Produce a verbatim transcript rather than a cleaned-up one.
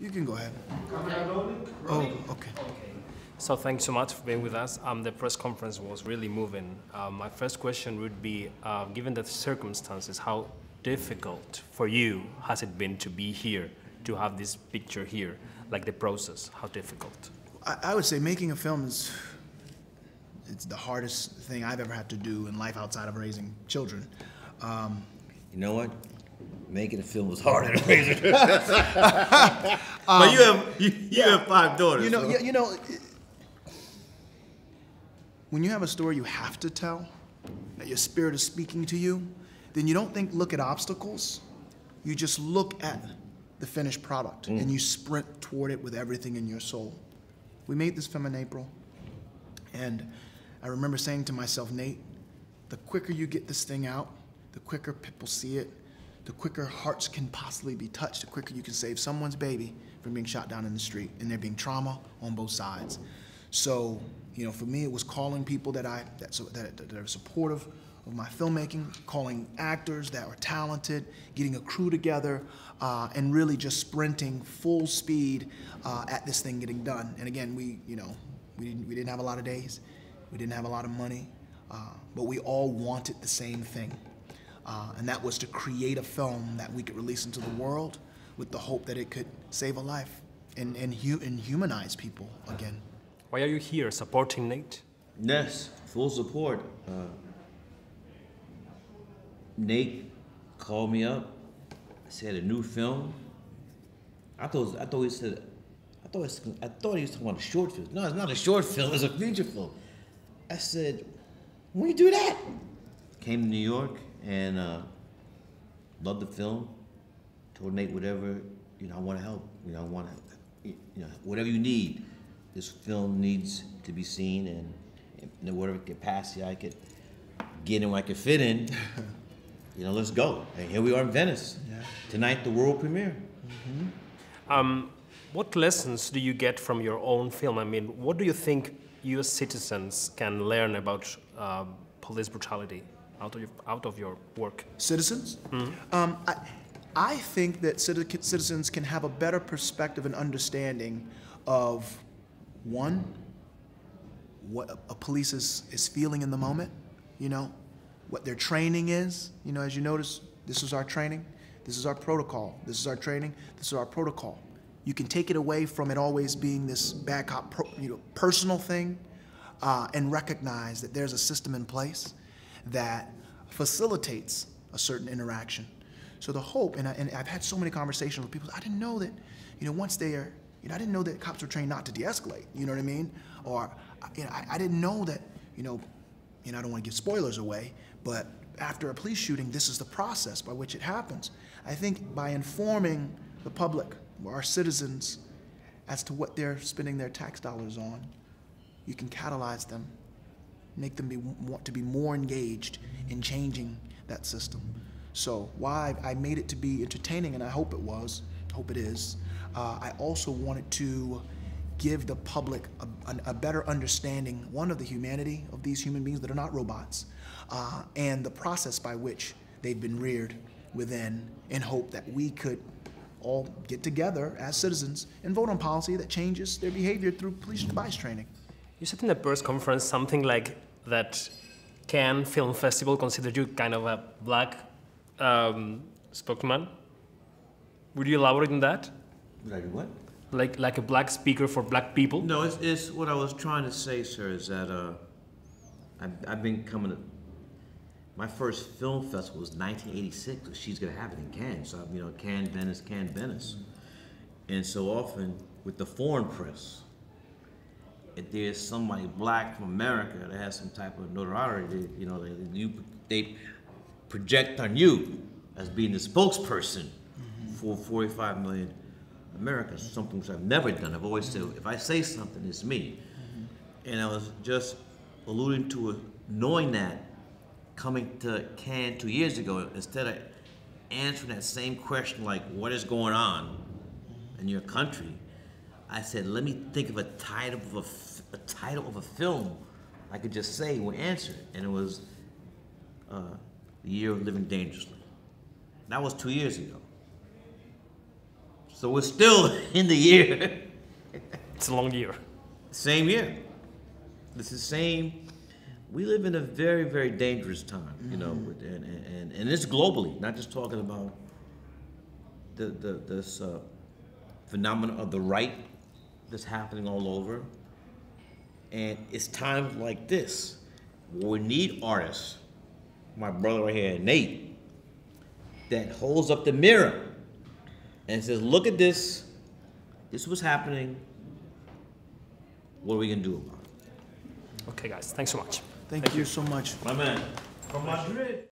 You can go ahead. Oh, okay. So thanks so much for being with us. Um, the press conference was really moving. Um, my first question would be, uh, given the circumstances, how difficult for you has it been to be here, to have this picture here, like the process, how difficult? I, I would say making a film is it's the hardest thing I've ever had to do in life outside of raising children. Um, you know what? Making a film was harder than raising children. um, but you have, you, you yeah, have five daughters. You know, so. you, you know it, when you have a story you have to tell, that your spirit is speaking to you, then you don't think, look at obstacles. You just look at the finished product, mm. and you sprint toward it with everything in your soul. We made this film in April, and I remember saying to myself, Nate, the quicker you get this thing out, the quicker people see it, the quicker hearts can possibly be touched, the quicker you can save someone's baby from being shot down in the street, and there being trauma on both sides. So, you know, for me, it was calling people that I that that, that are supportive of my filmmaking, calling actors that were talented, getting a crew together, uh, and really just sprinting full speed uh, at this thing getting done. And again, we, you know, we didn't, we didn't have a lot of days, we didn't have a lot of money, uh, but we all wanted the same thing. Uh, and that was to create a film that we could release into the world with the hope that it could save a life and, and, hu and humanize people again. Why are you here, supporting Nate? Yes, full support. Uh, Nate called me up, said a new film. I thought I thought he said I thought was, I thought he was talking about a short film. No, it's not a short film. It's a feature film. I said, "When you do that?" Came to New York and uh, loved the film. Told Nate whatever you know. I want to help. You know, I want to you know whatever you need. This film needs to be seen, and, and whatever capacity I could get in, where I could fit in, you know, let's go. And here we are in Venice. Yeah. Tonight, the world premiere. Mm-hmm. um, what lessons do you get from your own film? I mean, what do you think U S citizens can learn about uh, police brutality out of your, out of your work? Citizens? Mm-hmm. um, I, I think that citizens can have a better perspective and understanding of one, what a police is, is feeling in the moment, you know, what their training is. You know, as you notice, this is our training, this is our protocol, this is our training, this is our protocol. You can take it away from it always being this bad cop, pro, you know, personal thing, uh, and recognize that there's a system in place that facilitates a certain interaction. So the hope, and, I, and I've had so many conversations with people, I didn't know that, you know, once they are, You know, I didn't know that cops were trained not to de-escalate. You know what I mean? Or, you know, I, I didn't know that. You know, you know, I don't want to give spoilers away, but after a police shooting, this is the process by which it happens. I think by informing the public, our citizens, as to what they're spending their tax dollars on, you can catalyze them, make them be want to be more engaged in changing that system. So, why I made it to be entertaining, and I hope it was. Hope it is. Uh, I also wanted to give the public a, a, a better understanding, one, of the humanity of these human beings that are not robots, uh, and the process by which they've been reared within, in hope that we could all get together as citizens and vote on policy that changes their behavior through police device training. You said in the press conference something like that Cannes Film Festival considered you kind of a black um, spokesman. Would you elaborate on that? Would I do what? Like, like a black speaker for black people? No, it's, it's what I was trying to say, sir, is that uh, I've, I've been coming to... My first film festival was nineteen eighty-six, so she's going to have it in Cannes. So, you know, Cannes, Venice, Cannes, Venice. And so often, with the foreign press, if there's somebody black from America that has some type of notoriety, they, you know, they, you, they project on you as being the spokesperson for forty-five million Americans, something which I've never done. I've always said, if I say something, it's me. Mm-hmm. And I was just alluding to it, knowing that, coming to Cannes two years ago, instead of answering that same question, like, what is going on in your country? I said, let me think of a title of a, a, title of a film I could just say will answer it. And it was uh, The Year of Living Dangerously. That was two years ago. So we're still in the year. It's a long year. Same year. It's the same. We live in a very, very dangerous time, you know, and, and, and it's globally, not just talking about the, the, this uh, phenomenon of the right that's happening all over. And it's times like this. We need artists, my brother right here, Nate, that holds up the mirror and says, look at this. This was happening. What are we going to do about it? Okay, guys, thanks so much. Thank, Thank you. you so much. My man. From Madrid.